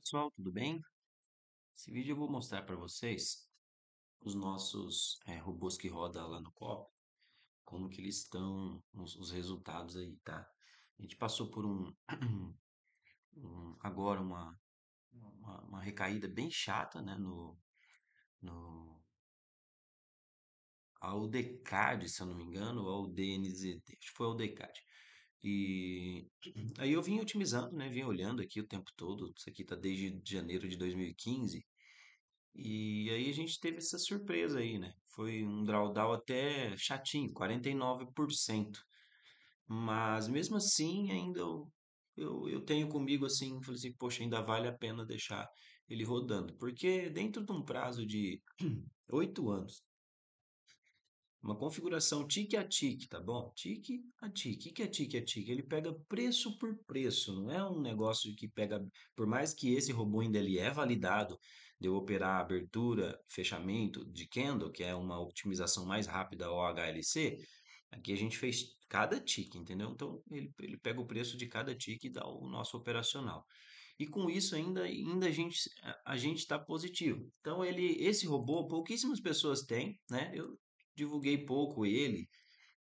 pessoal, tudo bem? Nesse vídeo eu vou mostrar para vocês os nossos robôs que rodam lá no COP, como que eles estão, os resultados aí, tá? A gente passou por uma recaída bem chata, né, no AUDCAD, se eu não me engano, ou AUDNZD, acho que foi AUDCAD. E aí eu vim otimizando, né? Vim olhando aqui o tempo todo. Isso aqui tá desde janeiro de 2015. E aí a gente teve essa surpresa aí, né? Foi um drawdown até chatinho, 49%. Mas mesmo assim, ainda eu tenho comigo assim, falei assim, poxa, ainda vale a pena deixar ele rodando. Porque dentro de um prazo de 8 anos, uma configuração tique a tique, tá bom? Tique a tique, o que é tique a tique? Ele pega preço por preço, não é um negócio que pega... Por mais que esse robô ainda ele é validado de eu operar abertura, fechamento de candle, que é uma otimização mais rápida, OHLC, aqui a gente fez cada tique, entendeu? Então, ele pega o preço de cada tique e dá o nosso operacional. E com isso ainda a gente tá positivo. Então, esse robô, pouquíssimas pessoas têm, né? Eu divulguei pouco ele,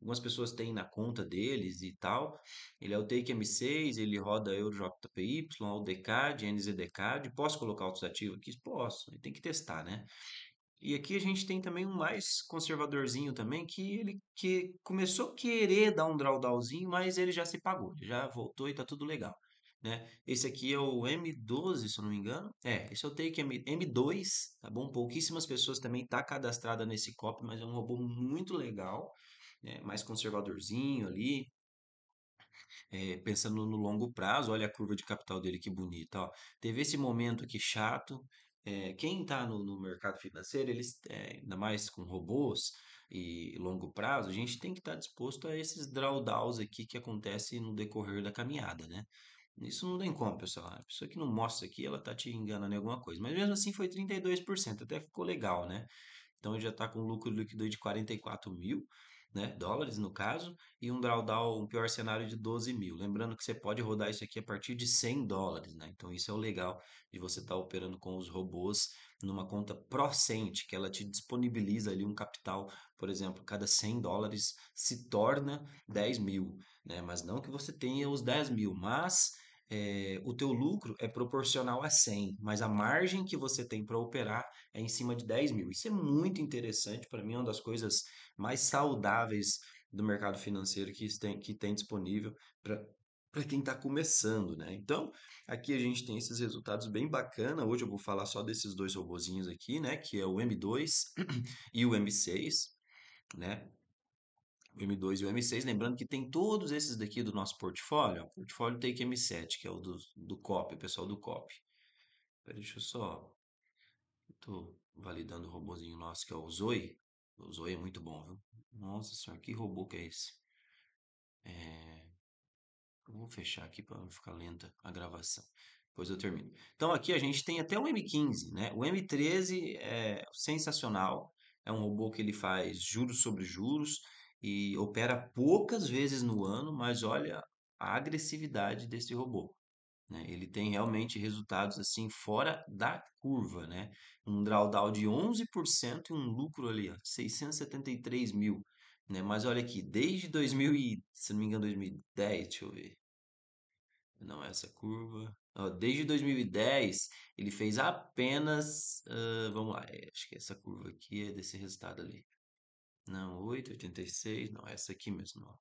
algumas pessoas têm na conta deles e tal. Ele é o Take M6, ele roda Euro JPY, AUDCAD, NZDCAD. Posso colocar outros ativos aqui? Posso, tem que testar, né? E aqui a gente tem também um mais conservadorzinho também, que começou a querer dar um drawdownzinho, mas ele já se pagou, já voltou e tá tudo legal, né? Esse aqui é o M12, se eu não me engano. Esse é o Take M2, tá bom? Pouquíssimas pessoas também tá cadastrada nesse COP, mas é um robô muito legal, né? Mais conservadorzinho ali, pensando no longo prazo. Olha a curva de capital dele, que bonita, ó. Teve esse momento aqui chato. Quem tá no mercado financeiro, eles, ainda mais com robôs e longo prazo, a gente tem que estar disposto a esses drawdowns aqui que acontecem no decorrer da caminhada, né? Isso não tem como, pessoal. A pessoa que não mostra aqui, ela tá te enganando em alguma coisa. Mas mesmo assim foi 32%, até ficou legal, né? Então ele já tá com lucro líquido de 44 mil, né? Dólares, no caso. E um drawdown, um pior cenário de 12 mil. Lembrando que você pode rodar isso aqui a partir de 100 dólares, né? Então isso é o legal de você estar operando com os robôs numa conta ProCent, que ela te disponibiliza ali um capital, por exemplo, cada 100 dólares se torna 10 mil, né? Mas não que você tenha os 10 mil, mas... o teu lucro é proporcional a 100, mas a margem que você tem para operar é em cima de 10 mil. Isso é muito interessante, para mim é uma das coisas mais saudáveis do mercado financeiro que tem disponível para quem está começando, né? Então, aqui a gente tem esses resultados bem bacana. Hoje eu vou falar só desses dois robozinhos aqui, né? Que é o M2 e o M6, né? O M2 e o M6, lembrando que tem todos esses daqui do nosso portfólio. O portfólio Take M7, que é o do COP, pessoal do COP. Deixa eu só... Estou validando o robozinho nosso, que é o Zoe. O Zoe é muito bom, viu? Nossa senhora, que robô que é esse? Eu vou fechar aqui para não ficar lenta a gravação. Depois eu termino. Então aqui a gente tem até o M15, né? O M13 é sensacional. É um robô que ele faz juros sobre juros. E opera poucas vezes no ano, mas olha a agressividade desse robô, né? Ele tem realmente resultados assim fora da curva, né? Um drawdown de 11% e um lucro ali, ó, 673 mil, né? Mas olha aqui, desde 2000, se não me engano, 2010, deixa eu ver. Não é essa curva. Ó, desde 2010, ele fez apenas, vamos lá, acho que essa curva aqui é desse resultado ali. Não, 8,86, não, essa aqui mesmo, ó.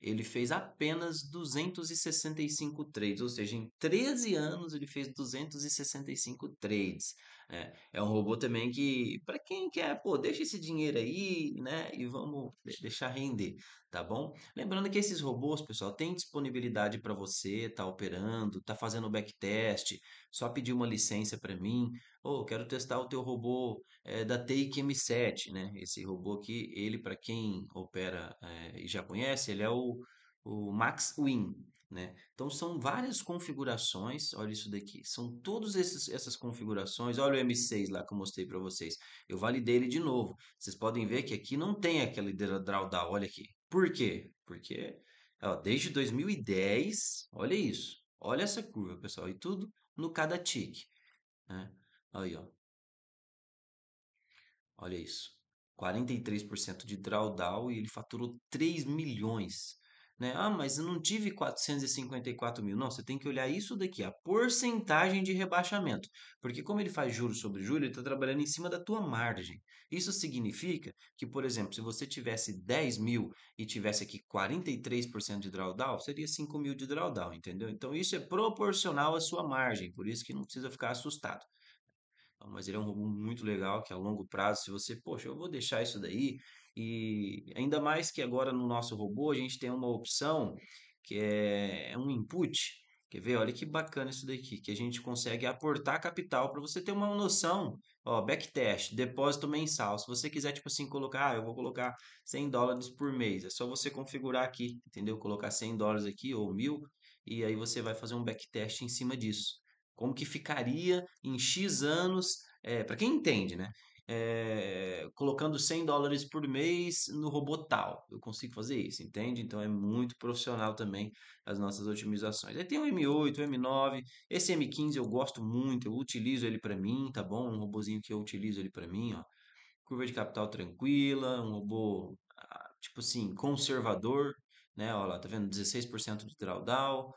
Ele fez apenas 265 trades, ou seja, em 13 anos ele fez 265 trades, né? É um robô também que, para quem quer, pô, deixa esse dinheiro aí, né, e vamos deixar render, tá bom? Lembrando que esses robôs, pessoal, tem disponibilidade para você, tá operando, tá fazendo backtest, só pedir uma licença para mim, ou quero testar o teu robô da Take M7, né? Esse robô aqui, ele, para quem opera e já conhece, ele é o Max Win, né? Então são várias configurações. Olha isso daqui, são todas essas configurações. Olha o M6 lá que eu mostrei para vocês, eu validei ele de novo. Vocês podem ver que aqui não tem aquele drawdown, olha aqui. Por quê? Porque ó, desde 2010, olha isso. Olha essa curva, pessoal. E tudo no cada tique, né? Aí, ó. Olha isso. 43% de drawdown e ele faturou 3 milhões. Né? Ah, mas eu não tive 454 mil. Não, você tem que olhar isso daqui, a porcentagem de rebaixamento. Porque como ele faz juros sobre juros, ele está trabalhando em cima da tua margem. Isso significa que, por exemplo, se você tivesse 10 mil e tivesse aqui 43% de drawdown, seria 5 mil de drawdown, entendeu? Então isso é proporcional à sua margem, por isso que não precisa ficar assustado. Mas ele é um robô muito legal, que a longo prazo, se você, poxa, eu vou deixar isso daí, e ainda mais que agora no nosso robô a gente tem uma opção que é um input, quer ver? Olha que bacana isso daqui, que a gente consegue aportar capital para você ter uma noção, ó, backtest, depósito mensal, se você quiser, tipo assim, colocar, eu vou colocar 100 dólares por mês, é só você configurar aqui, entendeu? Colocar 100 dólares aqui, ou 1000, e aí você vai fazer um backtest em cima disso. Como que ficaria em X anos, para quem entende, né? Colocando 100 dólares por mês no robô tal. Eu consigo fazer isso, entende? Então é muito profissional também as nossas otimizações. Aí tem o M8, o M9, esse M15 eu gosto muito, eu utilizo ele para mim, tá bom? Um robôzinho que eu utilizo ele para mim, ó. Curva de capital tranquila, um robô, tipo assim, conservador, né? Olha lá, tá vendo? 16% de drawdown.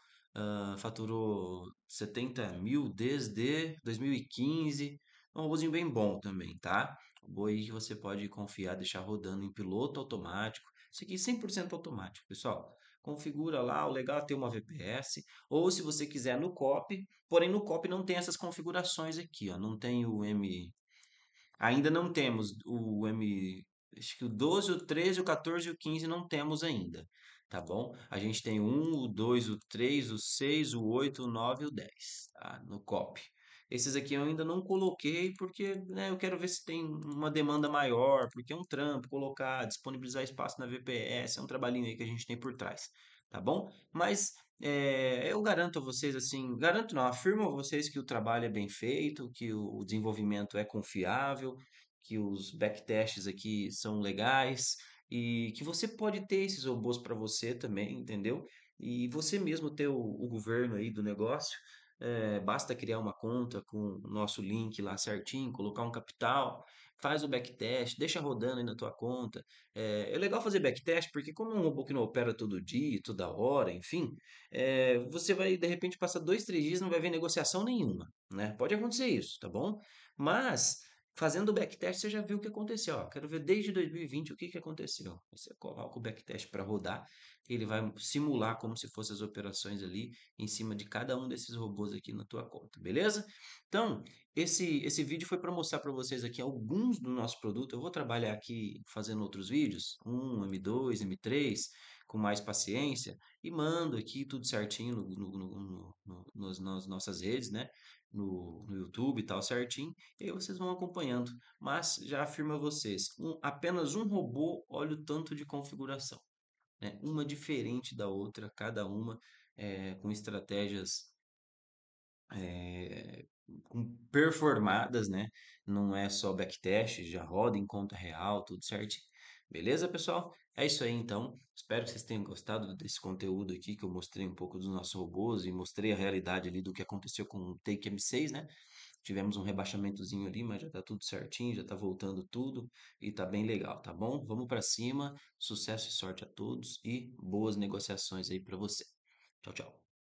Faturou 70 mil desde 2015, é um robôzinho bem bom também, tá? Um robô aí que você pode confiar, deixar rodando em piloto automático, isso aqui é 100% automático, pessoal, configura lá, o legal é ter uma VPS, ou se você quiser no COP, porém no COP não tem essas configurações aqui, ó, não tem o M, ainda não temos o M, acho que o 12, o 13, o 14 e o 15 não temos ainda. Tá bom? A gente tem o 1, o 2, o 3, o 6, o 8, o 9 e o 10, tá? No COP. Esses aqui eu ainda não coloquei porque, né, eu quero ver se tem uma demanda maior, porque é um trampo colocar, disponibilizar espaço na VPS, é um trabalhinho aí que a gente tem por trás, tá bom? Mas eu garanto a vocês, assim, garanto não, afirmo a vocês que o trabalho é bem feito, que o desenvolvimento é confiável, que os backtests aqui são legais, e que você pode ter esses robôs para você também, entendeu? E você mesmo ter o governo aí do negócio, basta criar uma conta com o nosso link lá certinho, colocar um capital, faz o backtest, deixa rodando aí na tua conta. É legal fazer backtest porque como é um robô que não opera todo dia, toda hora, enfim, você vai de repente passar 2, 3 dias e não vai ver negociação nenhuma, né? Pode acontecer isso, tá bom? Mas fazendo o backtest, você já viu o que aconteceu. Ó, quero ver desde 2020 o que aconteceu. Você coloca o backtest para rodar, ele vai simular como se fossem as operações ali em cima de cada um desses robôs aqui na tua conta, beleza? Então, esse vídeo foi para mostrar para vocês aqui alguns do nosso produto. Eu vou trabalhar aqui fazendo outros vídeos, M2, M3, com mais paciência, e mando aqui tudo certinho nas nossas redes, né? No YouTube e tal, certinho, e aí vocês vão acompanhando. Mas já afirmo a vocês, apenas um robô, olha o tanto de configuração, né? Uma diferente da outra, cada uma com estratégias performadas, né? Não é só backtest, já roda em conta real, tudo certinho. Beleza, pessoal? É isso aí, então. Espero que vocês tenham gostado desse conteúdo aqui, que eu mostrei um pouco dos nossos robôs e mostrei a realidade ali do que aconteceu com o Take M6, né? Tivemos um rebaixamentozinho ali, mas já tá tudo certinho, já tá voltando tudo e tá bem legal, tá bom? Vamos pra cima, sucesso e sorte a todos e boas negociações aí pra você. Tchau, tchau.